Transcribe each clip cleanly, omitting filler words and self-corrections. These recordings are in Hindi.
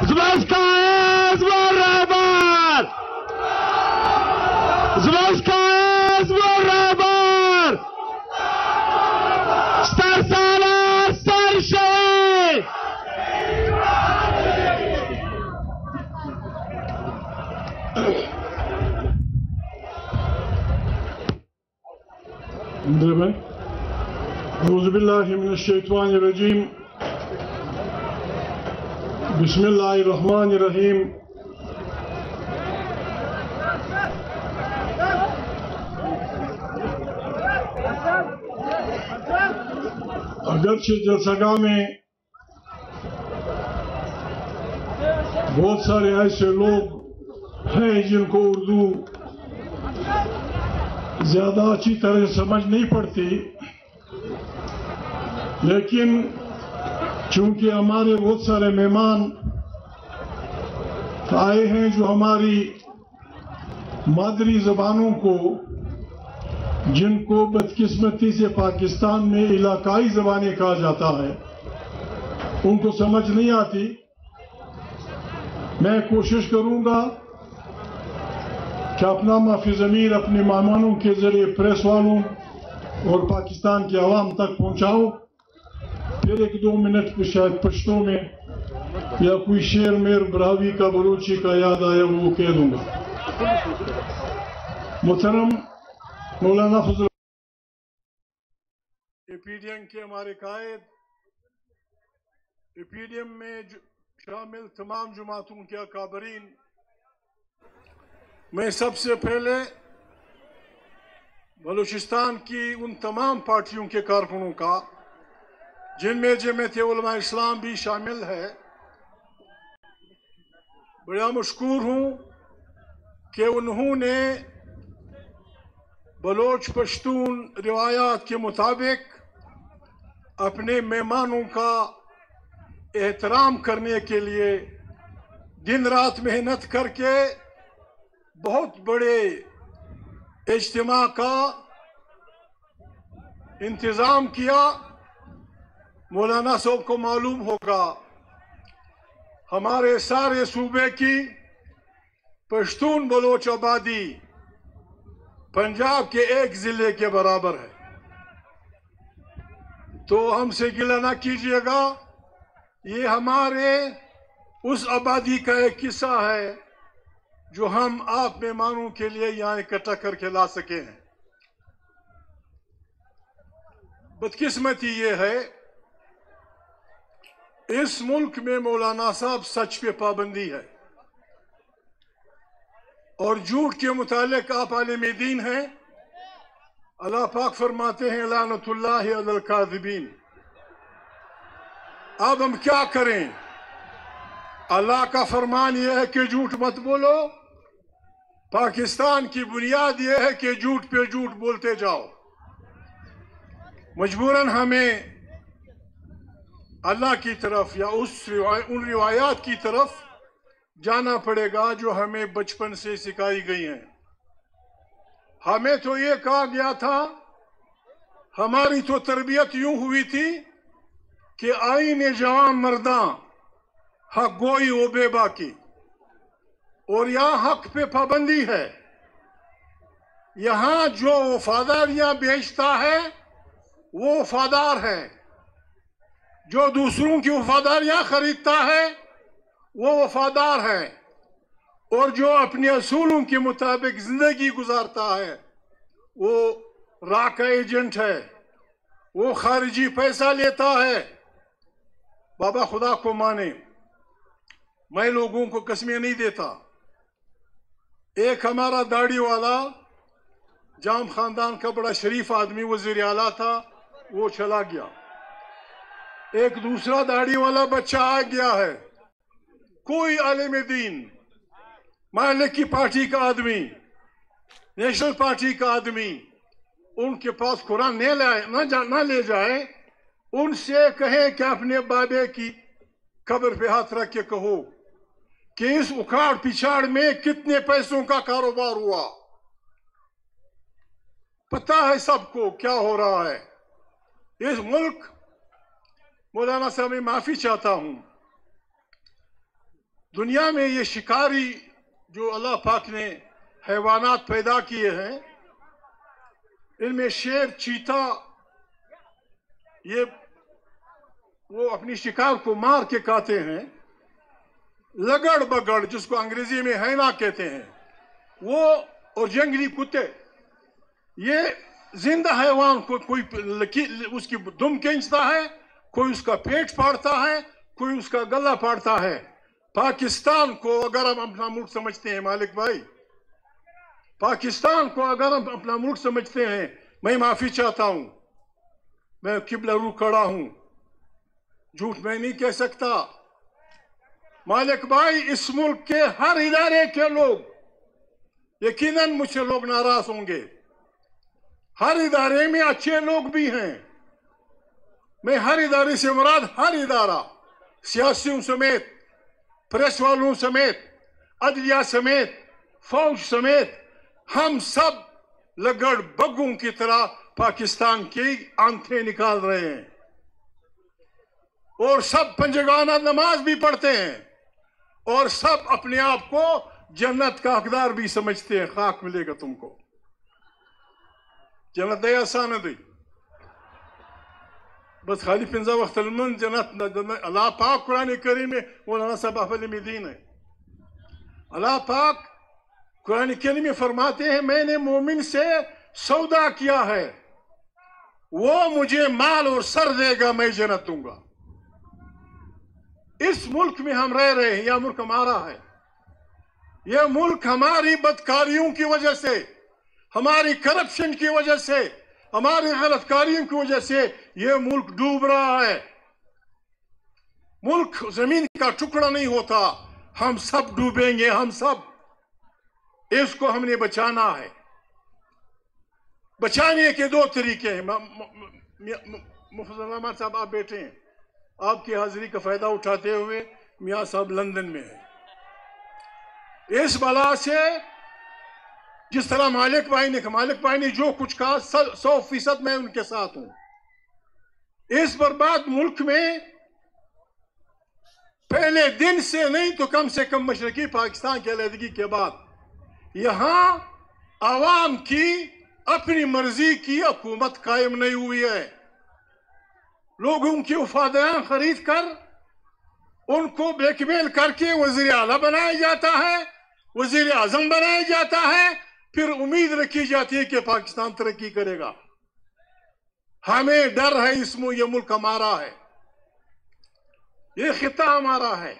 बिस्मिल्लाहिर्रहमानिर्रहीम बिस्मिल्लाहिर्रहमानिर्रहीम अगरचे जलसगाह में बहुत सारे ऐसे लोग हैं जिनको उर्दू ज्यादा अच्छी तरह समझ नहीं पड़ती, लेकिन चूंकि हमारे बहुत सारे मेहमान आए हैं जो हमारी मादरी जबानों को, जिनको बदकिस्मती से पाकिस्तान में इलाकाई जबानें कहा जाता है, उनको समझ नहीं आती। मैं कोशिश करूंगा कि अपना माफी ज़मीर अपने मेहमानों के जरिए प्रेस वालों और पाकिस्तान के आवाम तक पहुंचाओ। फिर एक दो मिनट पे शायद पश्तो में या कोई शेर मेर ब्रावी का बलूची का याद आया वो कह दूंगा। मुहतरम मौलाना फजल पीडीएम के हमारे कायद, पीडीएम में शामिल तमाम जमातों के अकाबरीन, मैं सबसे पहले बलूचिस्तान की उन तमाम पार्टियों के कारकुनों का जिनमें जमीयत उलेमा इस्लाम भी शामिल है, बड़ा मशकूर हूँ कि उन्होंने बलोच पश्तून रिवायात के मुताबिक अपने मेहमानों का एहतराम करने के लिए दिन रात मेहनत करके बहुत बड़े इज्तिमा का इंतज़ाम किया। मौलाना साहब को मालूम होगा हमारे सारे सूबे की पश्तून बलोच आबादी पंजाब के एक जिले के बराबर है, तो हमसे गिला ना कीजिएगा, ये हमारे उस आबादी का एक किस्सा है जो हम आप मेहमानों के लिए यहाँ इकट्ठा करके ला सके हैं। बदकिस्मती ये है इस मुल्क में मौलाना साहब सच पे पाबंदी है और झूठ के मुतालिक आप आलिम दीन हैं। अल्लाह पाक फरमाते हैं लानतुल्लाहि अलल काज़िबीन। अब हम क्या करें? अल्लाह का फरमान यह है कि झूठ मत बोलो, पाकिस्तान की बुनियाद यह है कि झूठ पे झूठ बोलते जाओ। मजबूरन हमें अल्लाह की तरफ या उन रिवायात की तरफ जाना पड़ेगा जो हमें बचपन से सिखाई गई हैं। हमें तो ये कहा गया था, हमारी तो तरबियत यूं हुई थी कि आईने जवां मर्दा हक गोई वो बेबाकी, और यहाँ हक पे पाबंदी है। यहाँ जो वफादारियाँ बेचता है वो वफादार है, जो दूसरों की वफादारियाँ खरीदता है वो वफादार है, और जो अपने असूलों के मुताबिक जिंदगी गुजारता है वो रा का एजेंट है, वो खारिजी पैसा लेता है। बाबा खुदा को माने, मैं लोगों को कस्में नहीं देता। एक हमारा दाढ़ी वाला जाम खानदान का बड़ा शरीफ आदमी वज़ीर आला था, वो चला गया। एक दूसरा दाढ़ी वाला बच्चा आ गया है, कोई आलिम दीन मालिक की पार्टी का आदमी, नेशनल पार्टी का आदमी, उनके पास कुरान न लाए ना ले जाए, उनसे कहें कि अपने बाबे की कब्र पे हाथ रख के कहो कि इस उखाड़ पिछाड़ में कितने पैसों का कारोबार हुआ। पता है सबको क्या हो रहा है इस मुल्क। मौलाना साहब मैं माफी चाहता हूं, दुनिया में ये शिकारी जो अल्लाह पाक ने हैवानात पैदा किए हैं, इनमें शेर, चीता, ये वो अपनी शिकार को मार के खाते हैं। लगड़ बगड़ जिसको अंग्रेजी में हैना कहते हैं, वो और जंगली कुत्ते, ये जिंदा हैवान को कोई उसकी दुम खींचता है, कोई उसका पेट फाड़ता है, कोई उसका गला फाड़ता है। पाकिस्तान को अगर हम अपना मुल्क समझते हैं मालिक भाई, पाकिस्तान को अगर हम अपना मुल्क समझते हैं, मैं माफी चाहता हूं, मैं किबला रुख खड़ा हूं, झूठ मैं नहीं कह सकता मालिक भाई। इस मुल्क के हर इदारे के लोग, यकीनन मुझसे लोग नाराज होंगे, हर इदारे में अच्छे लोग भी हैं। मैं हर इदारे से मुराद हर इदारा, सियासियों समेत, प्रेस वालों समेत, अदलिया समेत, फौज समेत, हम सब लगड़ बग्गों की तरह पाकिस्तान की आंखें निकाल रहे हैं, और सब पंजगाना नमाज भी पढ़ते हैं, और सब अपने आप को जन्नत का हकदार भी समझते हैं। खाक मिलेगा तुमको, जन्नत दया आसान दी, बस खाली फिंजा वख्तलमन जन्नत अल्लाह पाक कुरान करीम में, मौलाना साहब अहल-ए-दीन है, अल्लाह पाक कुरान करीम में फरमाते हैं, मैंने मोमिन से सौदा किया है, वो मुझे माल और सर देगा, मैं जन्नत दूंगा। इस मुल्क में हम रह रहे हैं, यह मुल्क हमारा है, यह मुल्क हमारी बदकारियों की वजह से, हमारी करप्शन की वजह से, हमारे गलतकारियों की वजह से यह मुल्क डूब रहा है। मुल्क जमीन का टुकड़ा नहीं होता, हम सब डूबेंगे, हम सब। इसको हमने बचाना है। बचाने के दो तरीके हैं। मुफ्ती रहमान साहब आप बैठे हैं, आपकी हाजिरी का फायदा उठाते हुए मियां साहब लंदन में है। इस बला से जिस तरह मालिक भाई ने जो कुछ कहा 100% मैं उनके साथ हूं। इस बर्बाद मुल्क में पहले दिन से नहीं तो कम से कम मशरकी पाकिस्तान की अलहदगी के बाद यहां आवाम की अपनी मर्जी की हुकूमत कायम नहीं हुई है। लोगों की वफादारियां खरीद कर उनको ब्लैकमेल करके वजीर आला बनाया जाता है, वजीर आजम बनाया जाता है, फिर उम्मीद रखी जाती है कि पाकिस्तान तरक्की करेगा। हमें डर है, इसमें यह मुल्क हमारा है, ये खिता हमारा है।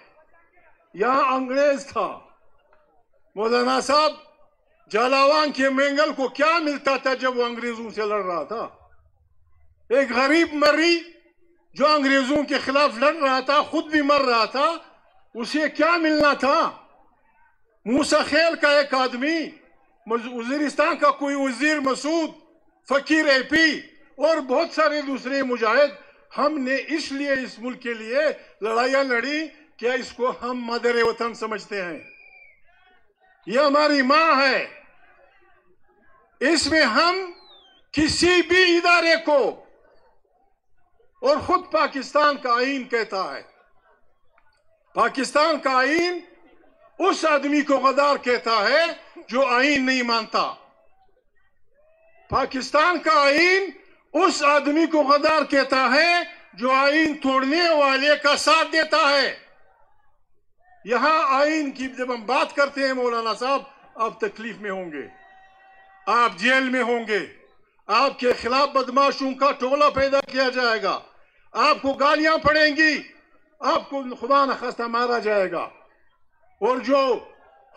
यहां अंग्रेज था। मौलाना साहब, जालावान के मेंगल को क्या मिलता था जब वो अंग्रेजों से लड़ रहा था? एक गरीब मरी जो अंग्रेजों के खिलाफ लड़ रहा था, खुद भी मर रहा था, उसे क्या मिलना था? मूसा खेल का एक आदमी, वजीरिस्तान का कोई वजीर मसूद, फकीर एपी और बहुत सारे दूसरे मुजाहिद, हमने इसलिए इस मुल्क के लिए लड़ाइयां लड़ी। क्या इसको हम मदरे वतन समझते हैं? यह हमारी माँ है। इसमें हम किसी भी इदारे को, और खुद पाकिस्तान का आइन कहता है, पाकिस्तान का आइन उस आदमी को गद्दार कहता है जो आईन नहीं मानता। पाकिस्तान का आईन उस आदमी को गद्दार कहता है जो आईन तोड़ने वाले का साथ देता है। यहां आईन की जब हम बात करते हैं मौलाना साहब, आप तकलीफ में होंगे, आप जेल में होंगे, आपके खिलाफ बदमाशों का टोला पैदा किया जाएगा, आपको गालियां पड़ेंगी, आपको खुदा न खास्ता मारा जाएगा, और जो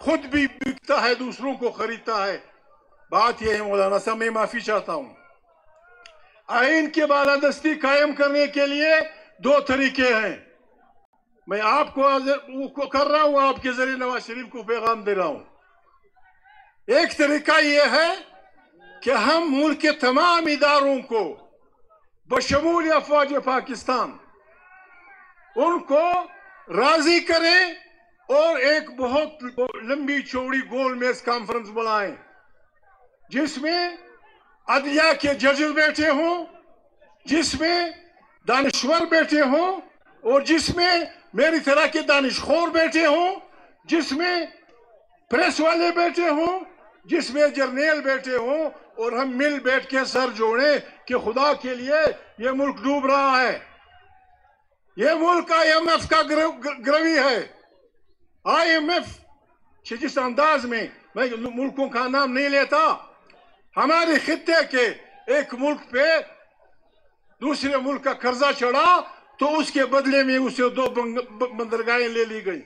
खुद भी बिकता है दूसरों को खरीदता है। बात यह है मौलाना साहब, मैं माफी चाहता हूं। आईन के बालादस्ती कायम करने के लिए दो तरीके हैं। मैं आपको कर रहा हूं, आपके जरिए नवाज शरीफ को पैगाम दे रहा हूं। एक तरीका यह है कि हम मुल्क के तमाम इदारों को बशमूल अफवाज पाकिस्तान उनको राजी करें और एक बहुत लंबी चौड़ी गोल मेज कॉन्फ्रेंस बुलाएं, जिसमें अदलिया के जजेस बैठे हों, जिसमें दानिश्वर बैठे हों, और जिसमें मेरी तरह के दानिशखोर बैठे हों, जिसमें प्रेस वाले बैठे हों, जिसमें जर्नल बैठे हों, और हम मिल बैठ के सर जोड़े कि खुदा के लिए ये मुल्क डूब रहा है। ये मुल्क IMF का ग्रवी है। IMF जिस अंदाज में, मैं मुल्कों का नाम नहीं लेता, हमारे खित्ते के एक मुल्क पे दूसरे मुल्क का कर्जा चढ़ा तो उसके बदले में उसे 2 बंदरगाहें ले ली गई।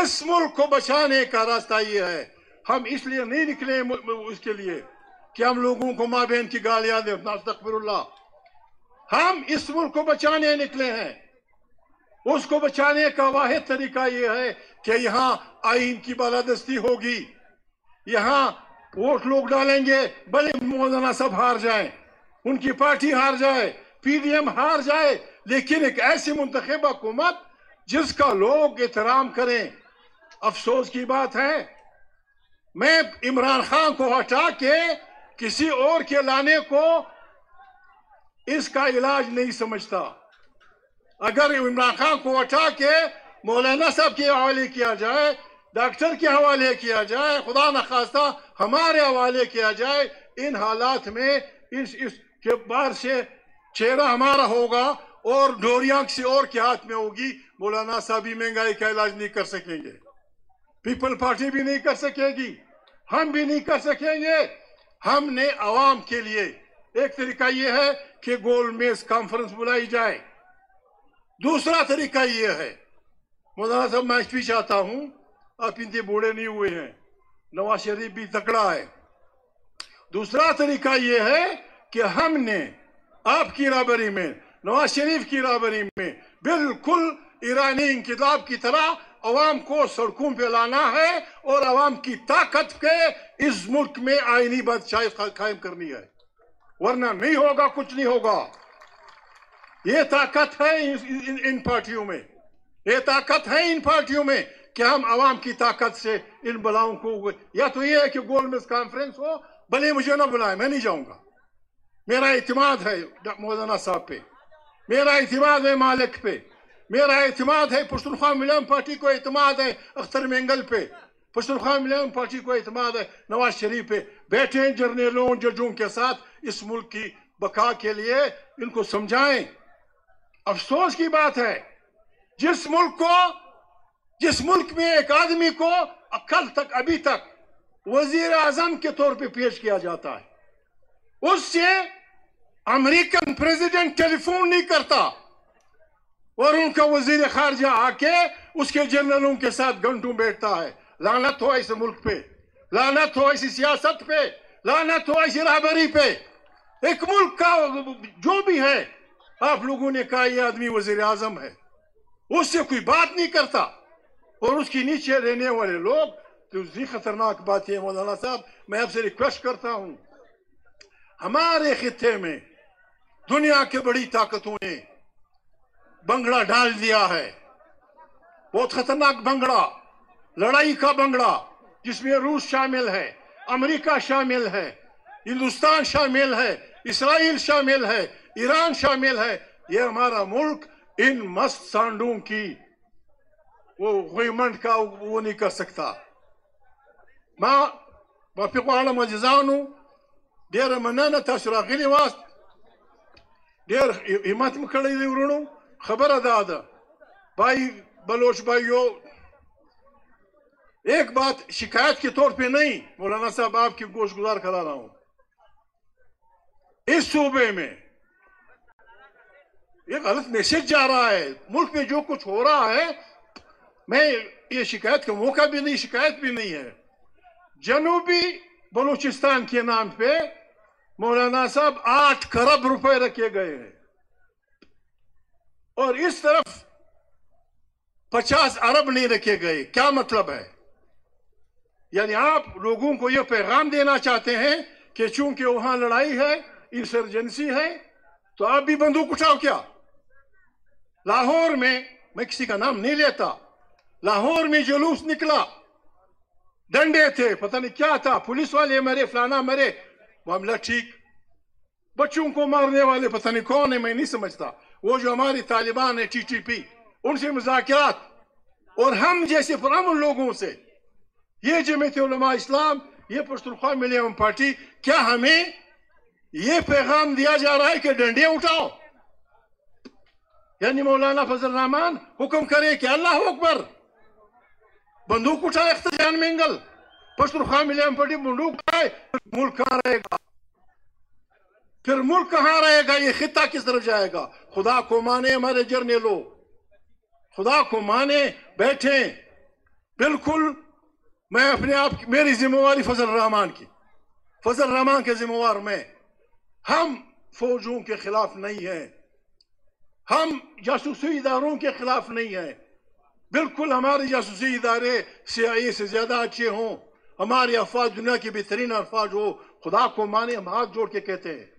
इस मुल्क को बचाने का रास्ता ये है। हम इसलिए नहीं निकले उसके लिए कि हम लोगों को माँ बहन की गालियां दें, नास्तकबिरुल्लाह। हम इस मुल्क को बचाने निकले हैं। उसको बचाने का वाहिद तरीका ये है कि यहाँ आईन की बालादस्ती होगी, यहाँ वोट लोग डालेंगे, भले मौलाना साहब हार जाए, उनकी पार्टी हार जाए, PDM हार जाए, लेकिन एक ऐसी मुंतखब हुकूमत जिसका लोग एहतराम करें। अफसोस की बात है, मैं इमरान खान को हटा के किसी और के लाने को इसका इलाज नहीं समझता। अगर इमरान खान को हटा के मौलाना साहब के हवाले किया जाए, डॉक्टर के हवाले किया जाए, खुदा न खास्ता हमारे हवाले किया जाए, इन हालात में इस के बाहर से चेहरा हमारा होगा और डोरियां किसी और के हाथ में होगी। मौलाना साहब भी महंगाई का इलाज नहीं कर सकेंगे, पीपल पार्टी भी नहीं कर सकेगी, हम भी नहीं कर सकेंगे। हमने आवाम के लिए एक तरीका यह है कि गोल्ड मेज कॉन्फ्रेंस बुलाई जाए। दूसरा तरीका यह है, मौलाना साहब मैं भी चाहता हूं, आप इतने बूढ़े नहीं हुए हैं, नवाज शरीफ भी तकड़ा है। दूसरा तरीका यह है कि हमने आपकी राबरी में, नवाज शरीफ की राबरी में, बिल्कुल ईरानी इंकलाब की तरह अवाम को सड़कों पे लाना है और अवाम की ताकत के इस मुल्क में आईनी बादशाही कायम करनी है, वरना नहीं होगा, कुछ नहीं होगा। ये ताकत है इन पार्टियों में, ये ताकत है इन पार्टियों में कि हम अवाम की ताकत से इन बलाओं को, या तो ये है कि गोल्ड मेज कॉन्फ्रेंस हो, भले मुझे ना बुलाए, मैं नहीं जाऊंगा, मेरा एतमाद है मौलाना साहब पे, मेरा एतमाद है मालिक पे, मेरा एतमाद है पश्तूनख्वा मिलम पार्टी को, एतमाद है अख्तर मेंगल पे, पश्तूनख्वा मिलम पार्टी को एतमाद है नवाज शरीफ पे। बैठे जर्नलों जजों के साथ इस मुल्क की बका के लिए इनको समझाएं। अफसोस की बात है, जिस मुल्क में एक आदमी को कल तक अभी तक वजीर आजम के तौर पे पेश किया जाता है, उससे अमेरिकन प्रेसिडेंट टेलीफोन नहीं करता और उनका वजीर खारजा आके उसके जनरलों के साथ घंटों बैठता है। लानत हो इस मुल्क पे, लानत हो इसी सियासत पे, लानत हो इसी राहबरी पे। एक मुल्क का जो भी है, आप लोगों ने कहा यह आदमी वजीर आजम है, उससे कोई बात नहीं करता, और उसके नीचे रहने वाले लोग तो जी। खतरनाक बात है मौलाना साहब, मैं आपसे रिक्वेस्ट करता हूं, हमारे खित्ते में दुनिया के बड़ी ताकतों ने बंगड़ा डाल दिया है, बहुत खतरनाक बंगड़ा, लड़ाई का बंगड़ा, जिसमें रूस शामिल है, अमेरिका शामिल है, हिंदुस्तान शामिल है, इसराइल शामिल है, ईरान शामिल है। ये हमारा मुल्क इन मस्त सांडों की गवर्नमेंट का वो नहीं कर सकता। मैं जजानू डेर मनाना तशराखिली वास्त डेर हिम्मत में खड़ी रणू खबर अदा अदा भाई बलोच भाइयों, एक बात शिकायत के तौर पे नहीं, मौलाना साहब आपकी गोश गुजार करा रहा हूं, इस सूबे में एक गलत मैसेज जा रहा है। मुल्क में जो कुछ हो रहा है, मैं ये शिकायत का मौका भी नहीं, शिकायत भी नहीं है। जनूबी बलूचिस्तान के नाम पे मौलाना साहब 8 खरब रुपए रखे गए हैं, और इस तरफ 50 अरब नहीं रखे गए। क्या मतलब है? यानी आप लोगों को यह पैगाम देना चाहते हैं कि चूंकि वहां लड़ाई है, इंसर्जेंसी है, तो आप भी बंदूक उठाओ। क्या लाहौर में, मैं किसी का नाम नहीं लेता, लाहौर में जुलूस निकला, डंडे थे, पता नहीं क्या था, पुलिस वाले मरे, फलाना मरे, मामला ठीक, बच्चों को मारने वाले पता नहीं कौन है, मैं नहीं समझता। वो जो हमारी तालिबान है TTP, उनसे मुज़ाकरात, और हम जैसे फराम लोगों से ये जमीयत उलेमा इस्लाम, ये पश्तूनख्वा मिली पार्टी, क्या हमें ये पैगाम दिया जा रहा है कि डंडे उठाओ? यानी मौलाना फजल रहमान हुक्म करे कि अल्लाह अकबर, बंदूक उठाए अख्तर मेंगल, पश्तूनख्वा मिली पार्टी बंदूक उठाए, मुल्क कहां रहेगा? फिर मुल्क कहां रहेगा? ये खिता किस तरफ जाएगा? खुदा को माने हमारे जर्नेलों, खुदा को माने बैठे। बिल्कुल मैं अपने आप की, मेरी जिम्मेवारी फजल रहमान के जिम्मेवार में। हम फौजों के खिलाफ नहीं है, हम जासूसी इदारों के खिलाफ नहीं है। बिल्कुल हमारे जासूसी इदारे CIA से ज्यादा अच्छे हों, हमारे अफवाज दुनिया की बेहतरीन अफवाज हो, खुदा को माने हम हाथ जोड़ के कहते हैं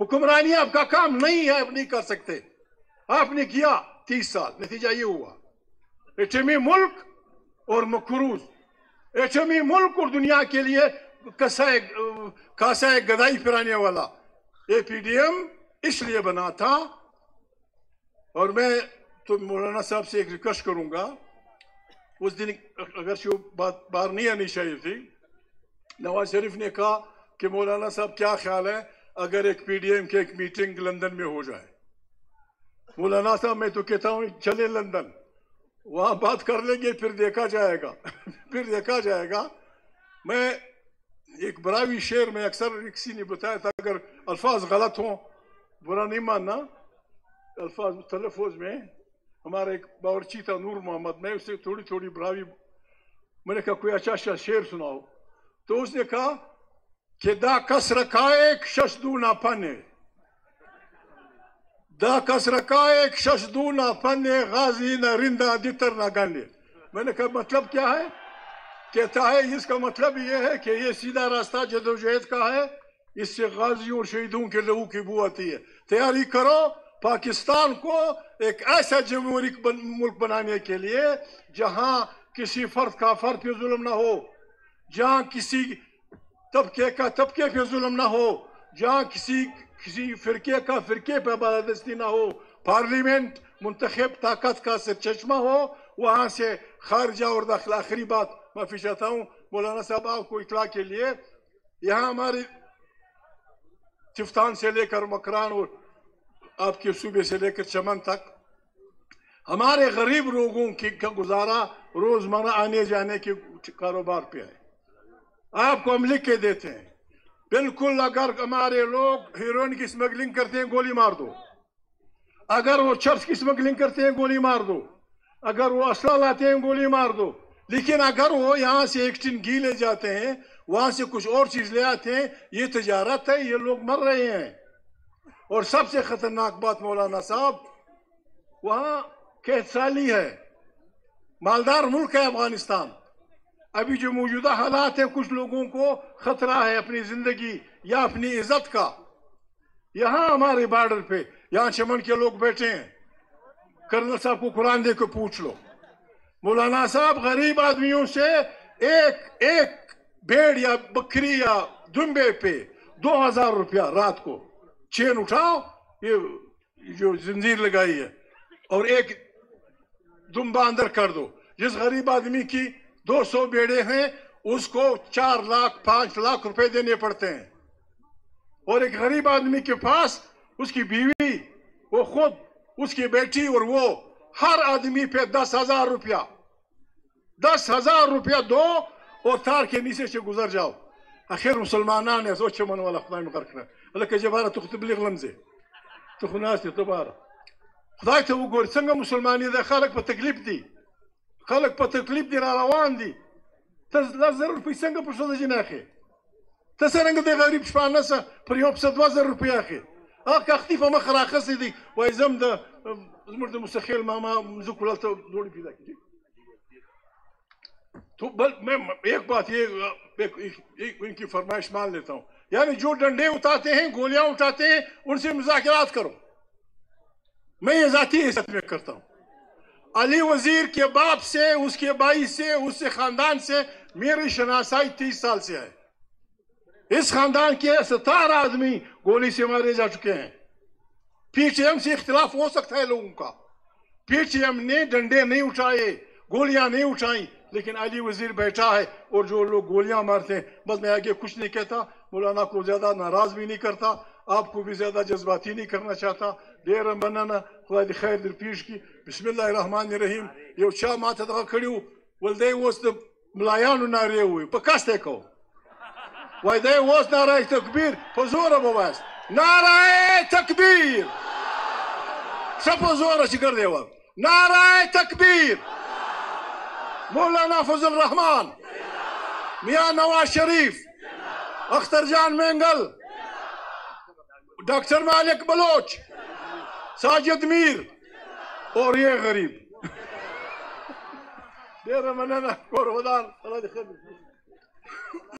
हुक्मरानी आपका काम नहीं है, आप नहीं कर सकते। आपने किया 30 साल, नतीजा ये हुआ एटमी मुल्क और मकरूज, एटमी मुल्क और दुनिया के लिए कासा गदाई फिराने वाला। ये PDM इसलिए बना था। और मैं तो मौलाना साहब से एक रिक्वेस्ट करूंगा, उस दिन अगर से बात बाहर नहीं आनी चाहिए थी। नवाज शरीफ ने कहा कि मौलाना साहब क्या ख्याल है अगर एक PDM के एक मीटिंग लंदन में हो जाए? मौलाना साहब मैं तो कहता हूँ चले लंदन, वहाँ बात कर लेंगे, फिर देखा जाएगा। फिर देखा जाएगा। मैं एक बरावी शेर में अक्सर किसी ने बताया था, अगर अल्फाज गलत हों बुरा नहीं मानना, अल्फाज तलफ़ुज़ में हमारा एक बावर्ची था नूर मोहम्मद, मैं उससे थोड़ी थोड़ी बरावी, मैंने कहा कोई अच्छा अच्छा शेर सुनाओ, तो उसने कहा कि दा कस रखा एक शशदू ना पने, दा कस रखा एक शशदू ना पने, गाजी ना रिंदा दितर ना गाने। मैंने कहा मतलब क्या है? कहता है इसका मतलब यह है कि ये सीधा रास्ता जदोजहद का है, इससे गाजियों और शहीदों के लहू की बू आती है। तैयारी करो पाकिस्तान को एक ऐसा जमहूरी मुल्क बनाने के लिए जहां किसी फर्द का फर्द पे जुल्म ना हो, जहां किसी तबके का तबके पे जुल्म ना हो, जहां किसी फिरके का फिरके पे बालादस्ती ना हो, पार्लियामेंट मुंतखब ताकत का सरचश्मा हो, वहां से खारजा और दाखिला। आखिरी बात माफी चाहता हूँ मौलाना साहब आपको इतला के लिए, यहाँ हमारे चिफ्तान से लेकर मकरान और आपके सूबे से लेकर चमन तक हमारे गरीब लोगों की का गुजारा रोजमर्रा आने जाने के कारोबार पे है। आपको हम लिख के देते हैं, बिल्कुल अगर हमारे लोग हीरोइन की स्मगलिंग करते हैं गोली मार दो, अगर वो चर्च की स्मगलिंग करते हैं गोली मार दो, अगर वो असला लाते हैं गोली मार दो, लेकिन अगर वो यहाँ से एक टिन घी ले जाते हैं, वहां से कुछ और चीज ले आते हैं, ये तजारत है, ये लोग मर रहे हैं। और सबसे खतरनाक बात मौलाना साहब, वहाँ कहतसाली है, मालदार मुल्क है अफगानिस्तान, अभी जो मौजूदा हालात है कुछ लोगों को खतरा है अपनी जिंदगी या अपनी इज्जत का। यहाँ हमारे बॉर्डर पे यहाँ चमन के लोग बैठे हैं, कर्नल साहब को कुरान दे के पूछ लो, मौलाना साहब गरीब आदमियों से एक एक भेड़ या बकरी या दुम्बे पे 2000 रुपया रात को, चेन उठाओ ये जो जंजीर लगाई है और एक दुम्बा अंदर कर दो। जिस गरीब आदमी की 200 बेड़े हैं उसको 4 लाख 5 लाख रुपए देने पड़ते हैं, और एक गरीब आदमी के पास उसकी बीवी, वो खुद, उसकी बेटी और वो, हर आदमी पे 10,000 रुपया, 10,000 रुपया दो और तार के नीचे से गुजर जाओ। आखिर मुसलमान ने सोचे मन वाला खुदा में करना जबारा तुखतबलिगलमजे तुखनास तबारा खुदा तो वो गोर संग मुसलमानी दे खालक पर तकलीफ दी, खालक पर तकलीफ दी रावान दी तजर पे संग पर सदा जिना खे तसरंग दे गरीब शफानस पर योब 2000 रुपया खे आख اختفى مخرا خسدي ويزم ده زمرد مستخيل ما مزوك ولا دوري في ذاك तो बल मैं एक बात ये इनकी फरमाइश मान लेता हूँ। यानी जो डंडे उठाते हैं, गोलियां उठाते हैं, उनसे मुज़ाकरात करो। मैं ये ज़ाती हिस्सत में करता हूँ, अली वजीर के बाप से, उसके भाई से, उससे खानदान से मेरी शनासाई 30 साल से है। इस खानदान के 17 आदमी गोली से मारे जा चुके हैं। PTM से इख्तिलाफ हो सकता है लोगों का, PTM ने डंडे नहीं उठाए, गोलियां नहीं उठाई, लेकिन अली वजीर बैठा है और जो लोग गोलियां मारते हैं, बस मैं आगे कुछ नहीं कहता। मौलाना को ज्यादा नाराज भी नहीं करता, आपको भी ज्यादा जज्बाती नहीं करना चाहता। देर बनाना खुदा खैर दरपेश की। बिस्मिल्लाहिर रहमान रहीम। ये छह माथा तक खड़ी हूँ वलदे वोस मलायान ना रे हुए पकास्ते को वलदे वोस नाराय तकबीर फजूर अबवास नाराय तकबीर सब फजूर शिकर देवा नाराय तकबीर मौलाना फजल रहमान मियां नवाज शरीफ अख्तर जान मेंगल डॉक्टर मालिक बलोच साजिद मीर और ये गरीब देर मनाना कोरदार।